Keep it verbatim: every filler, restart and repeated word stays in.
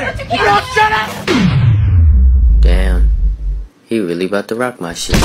better. You don't shut up! Damn. He really about to rock my shit.